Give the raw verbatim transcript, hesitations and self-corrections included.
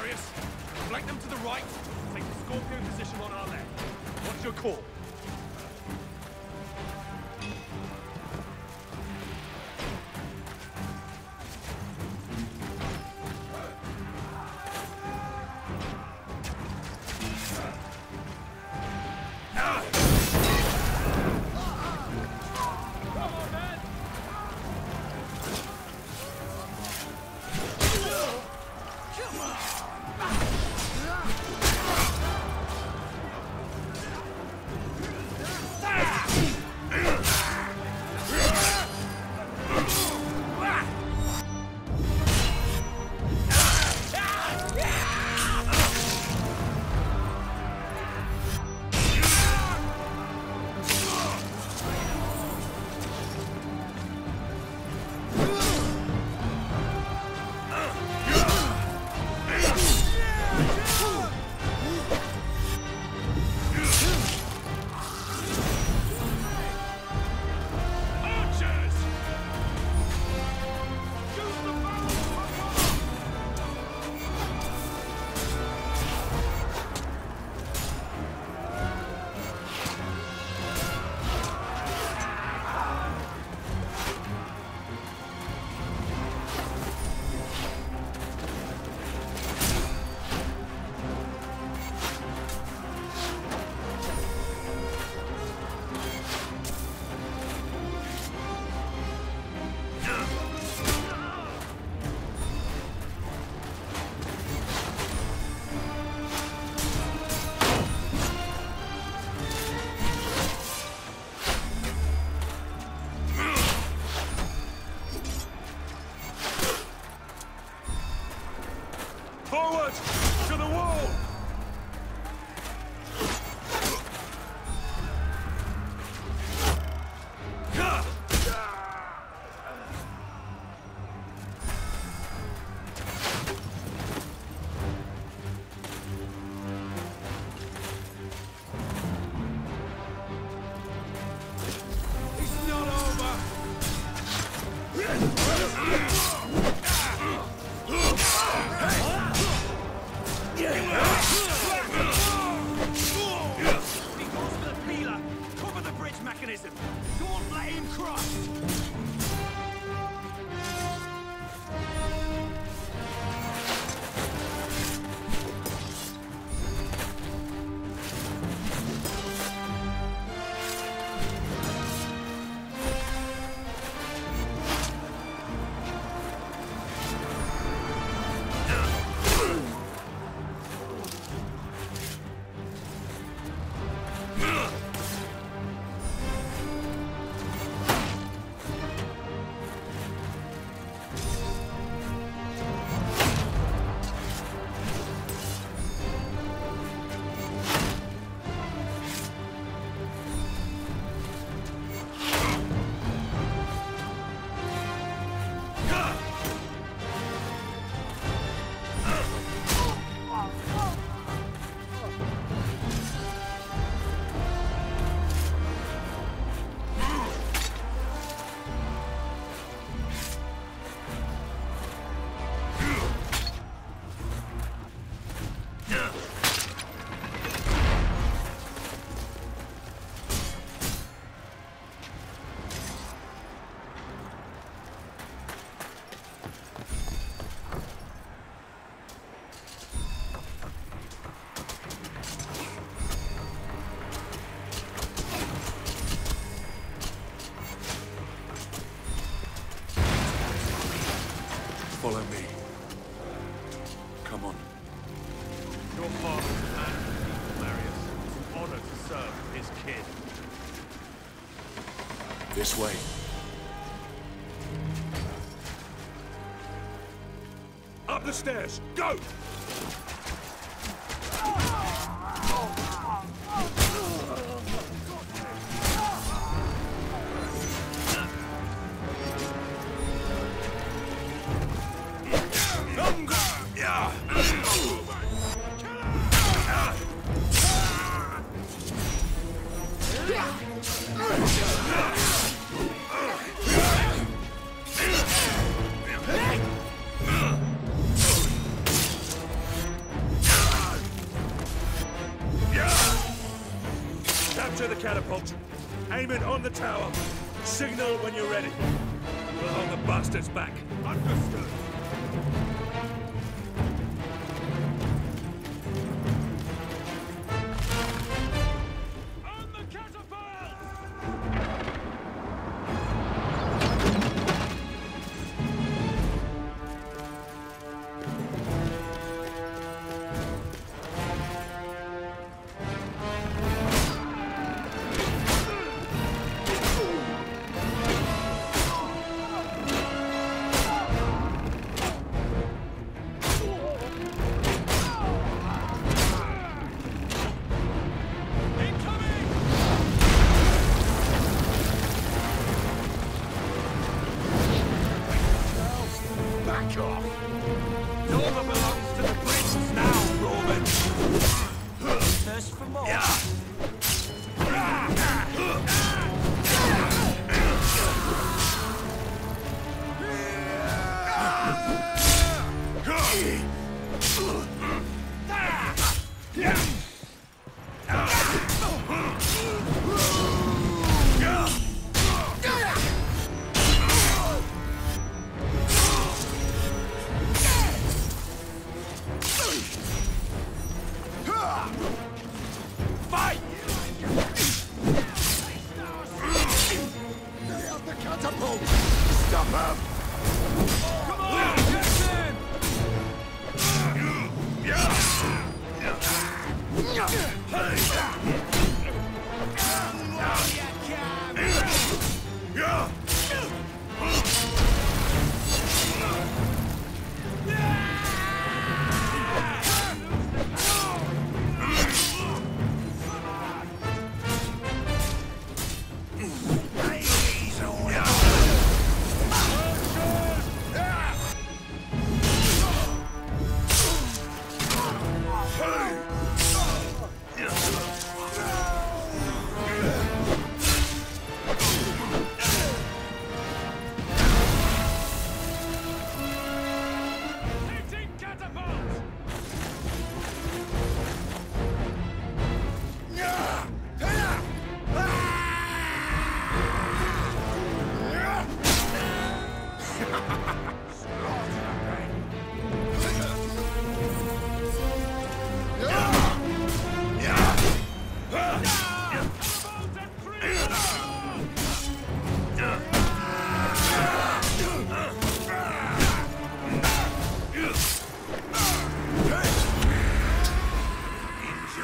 Marius. Flank them to the right. Take the Scorpion position on our left. What's your call? Follow me. Come on. Your father was a man of the people, Marius. It's an honor to serve his kin. This way. Up the stairs! Go! the catapult. Aim it on the tower. Signal when you're ready. We'll hold the bastards back. Understood. Yeah!